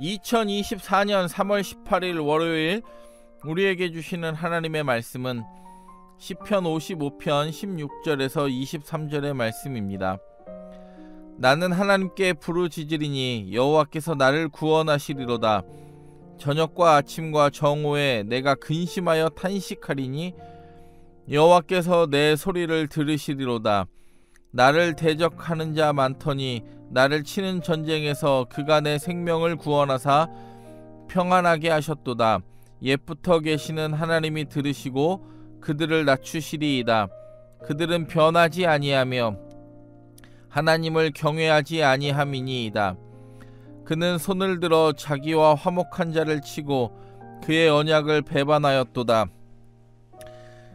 2024년 3월 18일 월요일 우리에게 주시는 하나님의 말씀은 시편 55편 16절에서 23절의 말씀입니다. 나는 하나님께 부르짖으리니 여호와께서 나를 구원하시리로다. 저녁과 아침과 정오에 내가 근심하여 탄식하리니 여호와께서 내 소리를 들으시리로다. 나를 대적하는 자 많더니 나를 치는 전쟁에서 그가 내 생명을 구원하사 평안하게 하셨도다. 옛부터 계시는 하나님이 들으시고 그들을 낮추시리이다. 그들은 변하지 아니하며 하나님을 경외하지 아니함이니이다. 그는 손을 들어 자기와 화목한 자를 치고 그의 언약을 배반하였도다.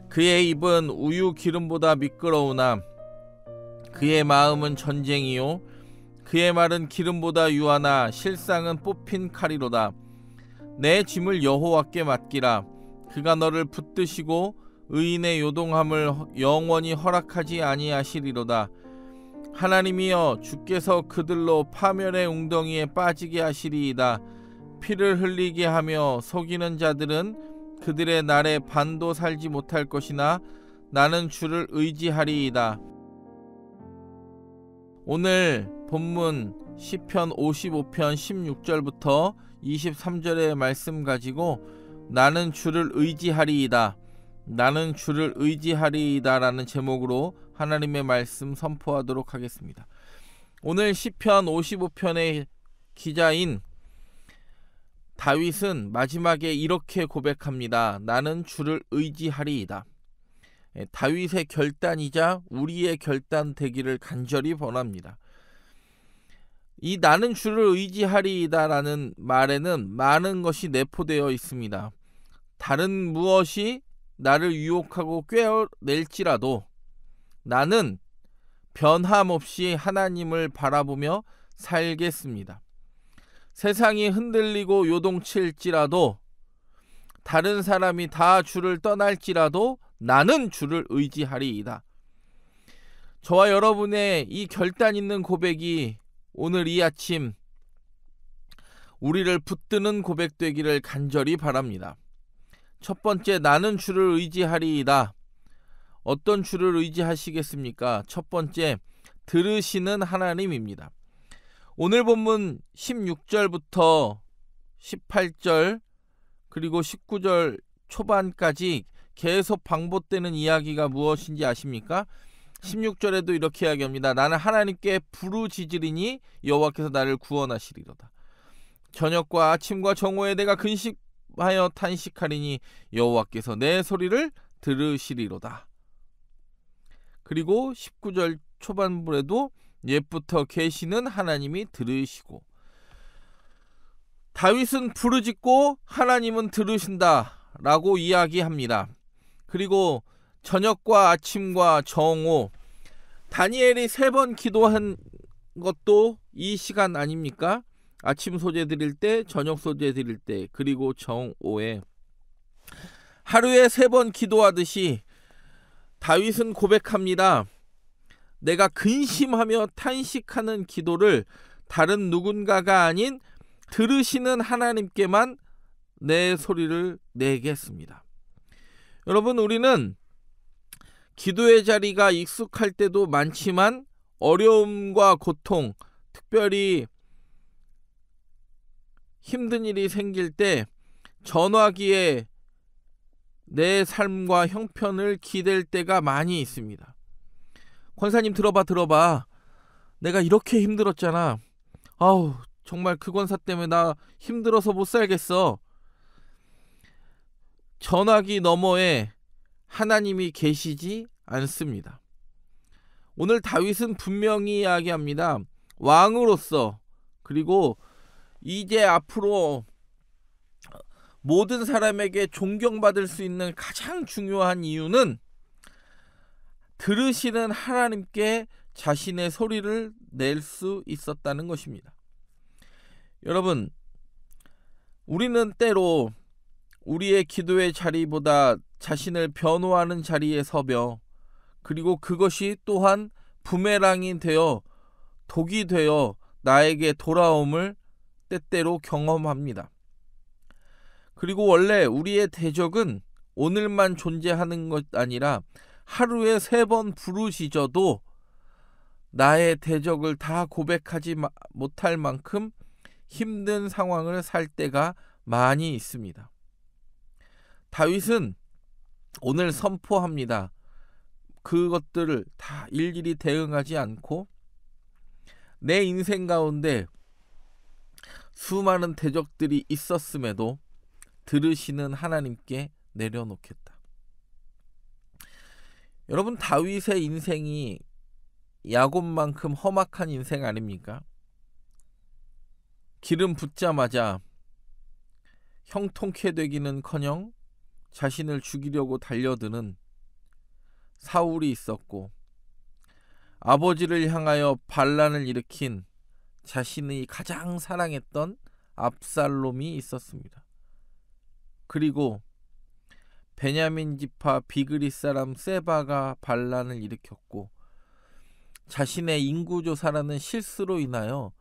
그의 입은 우유 기름보다 미끄러우나 그의 마음은 전쟁이요 그의 말은 기름보다 유하나 실상은 뽑힌 칼이로다. 내 짐을 여호와께 맡기라. 그가 너를 붙드시고 의인의 요동함을 영원히 허락하지 아니하시리로다. 하나님이여, 주께서 그들로 파멸의 웅덩이에 빠지게 하시리이다. 피를 흘리게 하며 속이는 자들은 그들의 날에 반도 살지 못할 것이나 나는 주를 의지하리이다. 오늘 본문 시편 55편 16절부터 23절의 말씀 가지고 나는 주를 의지하리이다, 나는 주를 의지하리이다 라는 제목으로 하나님의 말씀 선포하도록 하겠습니다. 오늘 시편 55편의 기자인 다윗은 마지막에 이렇게 고백합니다. 나는 주를 의지하리이다. 다윗의 결단이자 우리의 결단 되기를 간절히 권합니다. 이 나는 주를 의지하리이다 라는 말에는 많은 것이 내포되어 있습니다. 다른 무엇이 나를 유혹하고 꿰어낼지라도 나는 변함없이 하나님을 바라보며 살겠습니다. 세상이 흔들리고 요동칠지라도 다른 사람이 다 주를 떠날지라도 나는 주를 의지하리이다. 저와 여러분의 이 결단 있는 고백이 오늘 이 아침 우리를 붙드는 고백 되기를 간절히 바랍니다. 첫 번째, 나는 주를 의지하리이다. 어떤 주를 의지하시겠습니까? 첫 번째, 들으시는 하나님입니다. 오늘 본문 16절부터 18절 그리고 19절 초반까지 계속 반복되는 이야기가 무엇인지 아십니까? 16절에도 이렇게 이야기합니다. 나는 하나님께 부르짖으리니 여호와께서 나를 구원하시리로다. 저녁과 아침과 정오에 내가 근심하여 탄식하리니 여호와께서 내 소리를 들으시리로다. 그리고 19절 초반부에도 옛부터 계시는 하나님이 들으시고, 다윗은 부르짖고 하나님은 들으신다 라고 이야기합니다. 그리고 저녁과 아침과 정오, 다니엘이 3번 기도한 것도 이 시간 아닙니까? 아침 소재 드릴 때, 저녁 소재 드릴 때, 그리고 정오에 하루에 3번 기도하듯이 다윗은 고백합니다. 내가 근심하며 탄식하는 기도를 다른 누군가가 아닌 들으시는 하나님께만 내 소리를 내겠습니다. 여러분, 우리는 기도의 자리가 익숙할 때도 많지만 어려움과 고통, 특별히 힘든 일이 생길 때 전화기에 내 삶과 형편을 기댈 때가 많이 있습니다. 권사님 들어봐. 내가 이렇게 힘들었잖아. 아우, 정말 그 권사 때문에 나 힘들어서 못 살겠어. 전화기 너머에 하나님이 계시지 않습니다. 오늘 다윗은 분명히 이야기합니다. 왕으로서, 그리고 이제 앞으로 모든 사람에게 존경받을 수 있는 가장 중요한 이유는 들으시는 하나님께 자신의 소리를 낼 수 있었다는 것입니다. 여러분, 우리는 때로 우리의 기도의 자리보다 자신을 변호하는 자리에 서며, 그리고 그것이 또한 부메랑이 되어, 독이 되어 나에게 돌아옴을 때때로 경험합니다. 그리고 원래 우리의 대적은 오늘만 존재하는 것 아니라 하루에 3번 부르짖어도 나의 대적을 다 고백하지 못할 만큼 힘든 상황을 살 때가 많이 있습니다. 다윗은 오늘 선포합니다. 그것들을 다 일일이 대응하지 않고 내 인생 가운데 수많은 대적들이 있었음에도 들으시는 하나님께 내려놓겠다. 여러분, 다윗의 인생이 야곱만큼 험악한 인생 아닙니까? 기름 붓자마자 형통케 되기는커녕 자신을 죽이려고 달려드는 사울이 있었고, 아버지를 향하여 반란을 일으킨 자신의 가장 사랑했던 압살롬이 있었습니다. 그리고 베냐민 지파 비그리 사람 세바가 반란을 일으켰고, 자신의 인구조사라는 실수로 인하여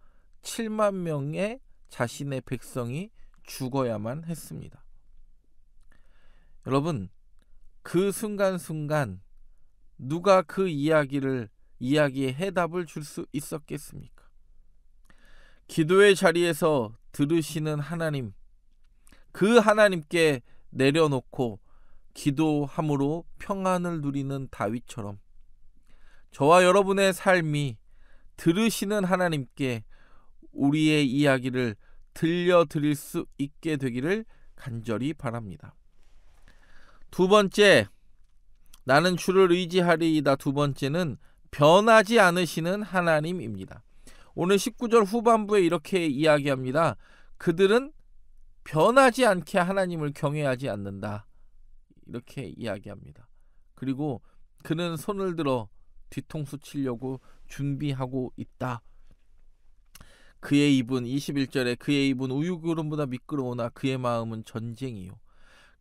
7만 명의 자신의 백성이 죽어야만 했습니다. 여러분, 그 순간순간 누가 그 이야기에 해답을 줄 수 있었겠습니까? 기도의 자리에서 들으시는 하나님, 그 하나님께 내려놓고 기도함으로 평안을 누리는 다윗처럼 저와 여러분의 삶이 들으시는 하나님께 우리의 이야기를 들려드릴 수 있게 되기를 간절히 바랍니다. 2번째, 나는 주를 의지하리이다. 2번째는 변하지 않으시는 하나님입니다. 오늘 19절 후반부에 이렇게 이야기합니다. 그들은 변하지 않게 하나님을 경외하지 않는다. 이렇게 이야기합니다. 그리고 그는 손을 들어 뒤통수 치려고 준비하고 있다. 그의 입은 21절에 그의 입은 우유구름보다 미끄러우나 그의 마음은 전쟁이요.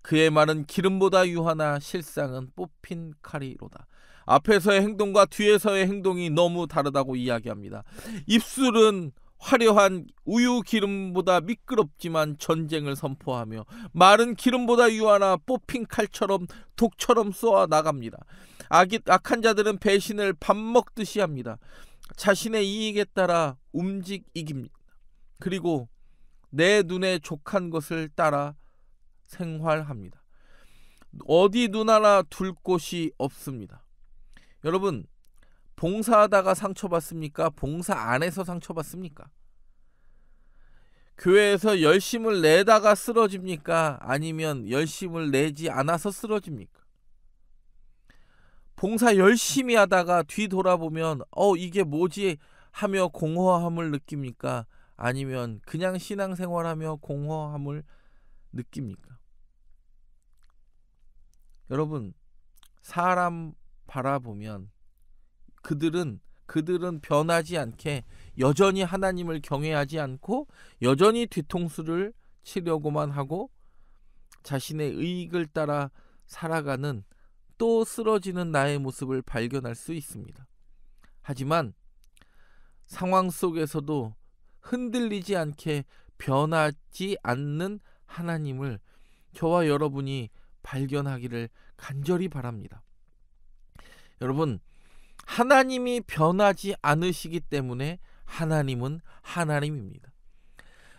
그의 말은 기름보다 유하나 실상은 뽑힌 칼이로다. 앞에서의 행동과 뒤에서의 행동이 너무 다르다고 이야기합니다. 입술은 화려한 우유 기름보다 미끄럽지만 전쟁을 선포하며 말은 기름보다 유하나 뽑힌 칼처럼 독처럼 쏘아 나갑니다. 악한 자들은 배신을 밥 먹듯이 합니다. 자신의 이익에 따라 움직입니다. 그리고 내 눈에 족한 것을 따라 생활합니다. 어디 눈 하나 둘 곳이 없습니다. 여러분, 봉사하다가 상처받습니까? 봉사 안에서 상처받습니까? 교회에서 열심을 내다가 쓰러집니까? 아니면 열심을 내지 않아서 쓰러집니까? 봉사 열심히 하다가 뒤돌아보면 이게 뭐지? 하며 공허함을 느낍니까? 아니면 그냥 신앙생활하며 공허함을 느낍니까? 여러분, 사람 바라보면 그들은 변하지 않게 여전히 하나님을 경외하지 않고 여전히 뒤통수를 치려고만 하고 자신의 의익을 따라 살아가는 또 쓰러지는 나의 모습을 발견할 수 있습니다. 하지만 상황 속에서도 흔들리지 않게 변하지 않는 하나님을 저와 여러분이 발견하기를 간절히 바랍니다. 여러분, 하나님이 변하지 않으시기 때문에 하나님은 하나님입니다.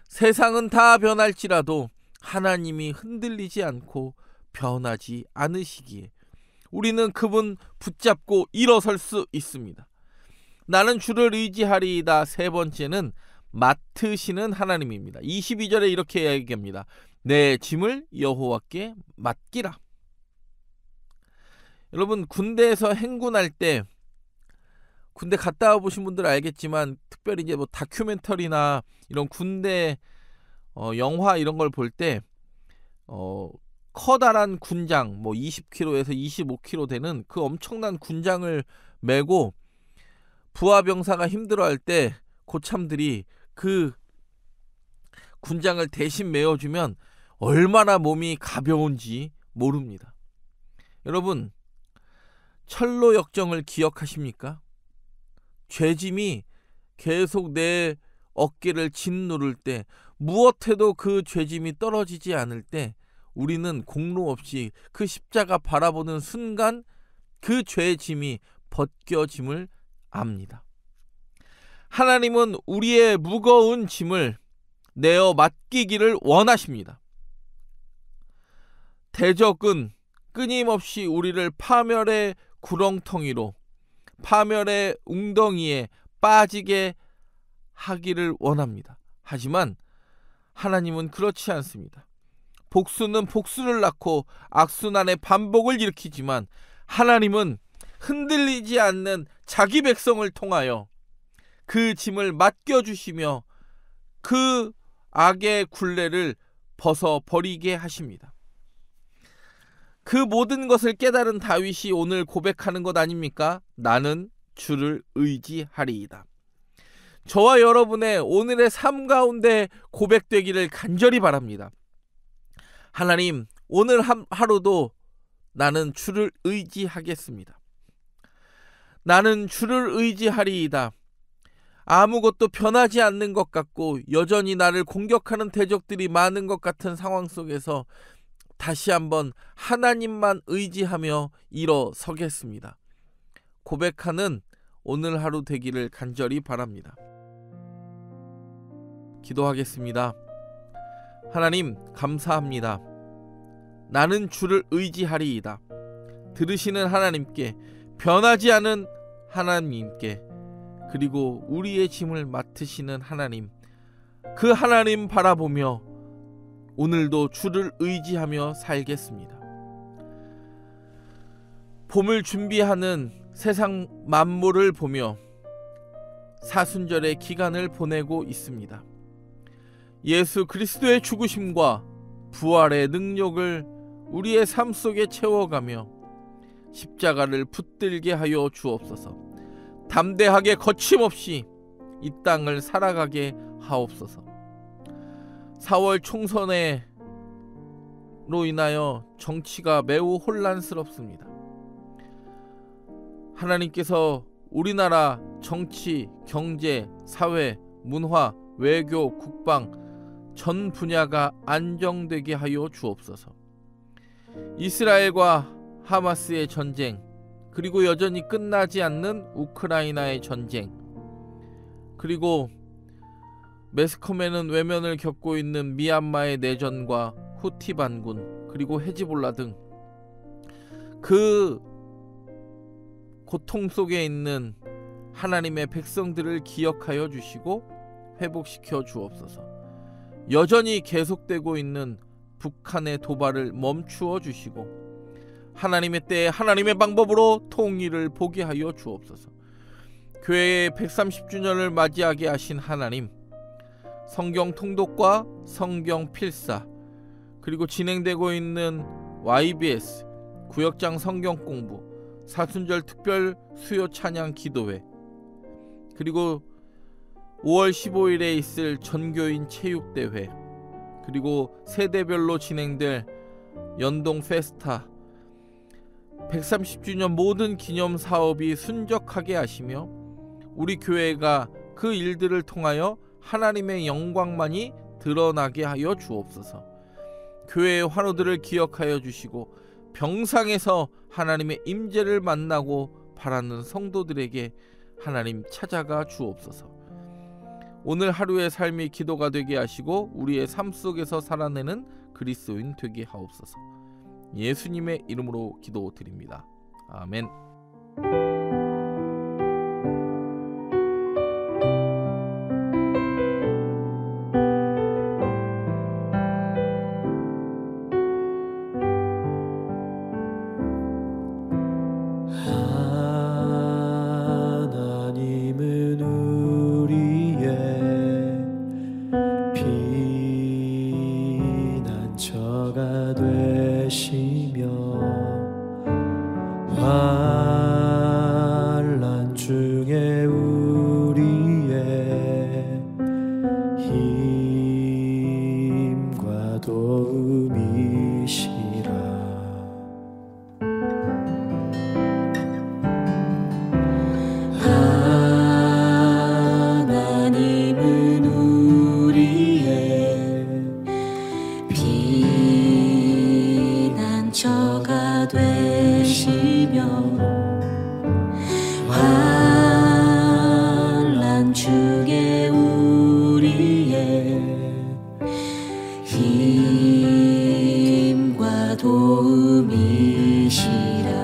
세상은 다 변할지라도 하나님이 흔들리지 않고 변하지 않으시기에 우리는 그분 붙잡고 일어설 수 있습니다. 나는 주를 의지하리이다. 3번째는 맡으시는 하나님입니다. 22절에 이렇게 얘기합니다. 내 짐을 여호와께 맡기라. 여러분, 군대에서 행군할 때, 군대 갔다 와보신 분들은 알겠지만 특별히 이제 뭐 다큐멘터리나 이런 군대 영화 이런 걸 볼 때 커다란 군장, 뭐 20kg에서 25kg 되는 그 엄청난 군장을 메고 부하병사가 힘들어할 때 고참들이 그 군장을 대신 메어주면 얼마나 몸이 가벼운지 모릅니다. 여러분, 철로 역정을 기억하십니까? 죄짐이 계속 내 어깨를 짓누를 때 무엇해도 그 죄짐이 떨어지지 않을 때 우리는 공로 없이 그 십자가 바라보는 순간 그 죄짐이 벗겨짐을 압니다. 하나님은 우리의 무거운 짐을 내어 맡기기를 원하십니다. 대적은 끊임없이 우리를 파멸의 구렁텅이로, 파멸의 웅덩이에 빠지게 하기를 원합니다. 하지만 하나님은 그렇지 않습니다. 복수는 복수를 낳고 악순환의 반복을 일으키지만 하나님은 흔들리지 않는 자기 백성을 통하여 그 짐을 맡겨주시며 그 악의 굴레를 벗어버리게 하십니다. 그 모든 것을 깨달은 다윗이 오늘 고백하는 것 아닙니까? 나는 주를 의지하리이다. 저와 여러분의 오늘의 삶 가운데 고백되기를 간절히 바랍니다. 하나님, 오늘 하루도 나는 주를 의지하겠습니다. 나는 주를 의지하리이다. 아무것도 변하지 않는 것 같고 여전히 나를 공격하는 대적들이 많은 것 같은 상황 속에서 다시 한번 하나님만 의지하며 일어서겠습니다. 고백하는 오늘 하루 되기를 간절히 바랍니다. 기도하겠습니다. 하나님, 감사합니다. 나는 주를 의지하리이다. 들으시는 하나님께, 변하지 않은 하나님께, 그리고 우리의 짐을 맡으시는 하나님, 그 하나님 바라보며 오늘도 주를 의지하며 살겠습니다. 봄을 준비하는 세상 만물을 보며 사순절의 기간을 보내고 있습니다. 예수 그리스도의 죽으심과 부활의 능력을 우리의 삶 속에 채워가며 십자가를 붙들게 하여 주옵소서. 담대하게 거침없이 이 땅을 살아가게 하옵소서. 4월 총선으로 인하여 정치가 매우 혼란스럽습니다. 하나님께서 우리나라 정치, 경제, 사회, 문화, 외교, 국방 전 분야가 안정되게 하여 주옵소서. 이스라엘과 하마스의 전쟁, 그리고 여전히 끝나지 않는 우크라이나의 전쟁, 그리고 매스컴에는 외면을 겪고 있는 미얀마의 내전과 후티 반군, 그리고 헤즈볼라 등 그 고통 속에 있는 하나님의 백성들을 기억하여 주시고 회복시켜 주옵소서. 여전히 계속되고 있는 북한의 도발을 멈추어 주시고 하나님의 때에 하나님의 방법으로 통일을 보게 하여 주옵소서. 교회의 130주년을 맞이하게 하신 하나님, 성경 통독과 성경 필사, 그리고 진행되고 있는 YBS 구역장 성경 공부, 사순절 특별 수요 찬양 기도회, 그리고 5월 15일에 있을 전교인 체육대회, 그리고 세대별로 진행될 연동 페스타, 130주년 모든 기념사업이 순적하게 하시며 우리 교회가 그 일들을 통하여 하나님의 영광만이 드러나게 하여 주옵소서. 교회의 환우들을 기억하여 주시고 병상에서 하나님의 임재를 만나고 바라는 성도들에게 하나님 찾아가 주옵소서. 오늘 하루의 삶이 기도가 되게 하시고 우리의 삶 속에서 살아내는 그리스도인 되게 하옵소서. 예수님의 이름으로 기도드립니다. 아멘. 하나님은 우리의 되시며 환난 주게 우리의 힘과 도움이시라.